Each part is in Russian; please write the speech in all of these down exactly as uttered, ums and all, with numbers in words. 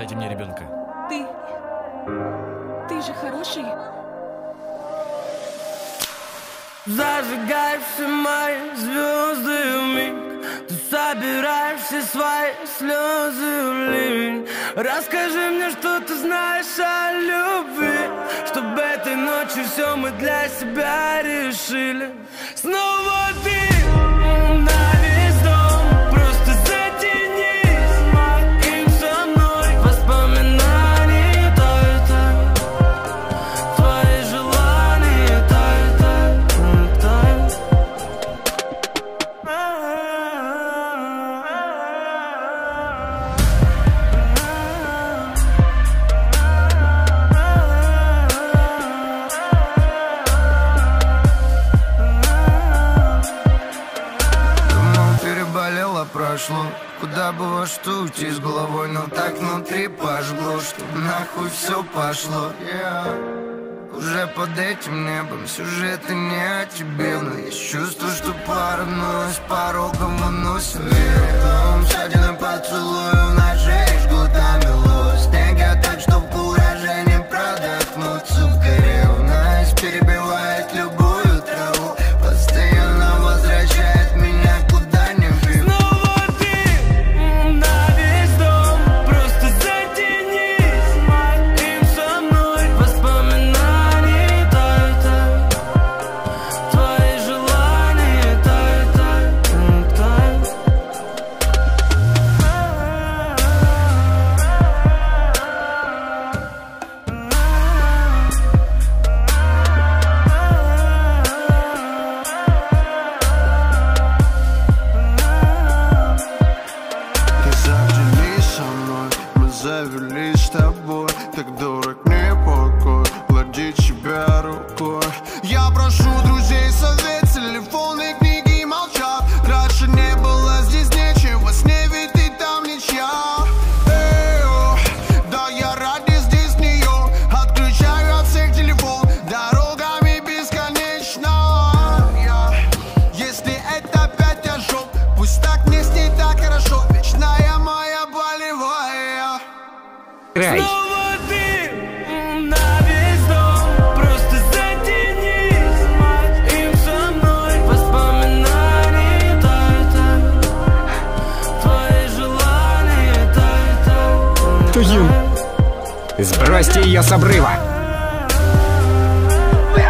Дайте мне ребенка. Ты... Ты же хороший. Зажигай все мои звезды вмиг, ты собираешь все свои слезы в ливень. Расскажи мне, что ты знаешь о любви, чтобы этой ночью все мы для себя решили. Снова ты на весь дом, просто затянись им со мной. Воспоминания тают, тают, твои желания тают, тают, тают. Давно переболело, прошло. Куда бы во что уйти с головой, но так внутри пожгло, чтоб нахуй все пошло. Yeah. Уже под этим небом сюжеты не о тебе, но есть чувство, что паранойя с порогом выносит вверх. Дом ссадины поцелуев ножей жгут на мело. Снега так, чтоб кураже не продохнуться в горе. У нас перебивает любую траву, постоянно возвращает меня куда не вижу. Сбросьте ее с обрыва!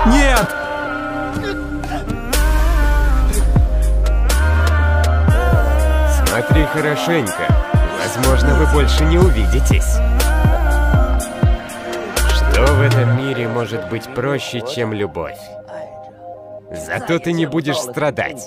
Нет! Смотри хорошенько. Возможно, вы больше не увидитесь. Что в этом мире может быть проще, чем любовь? Зато ты не будешь страдать.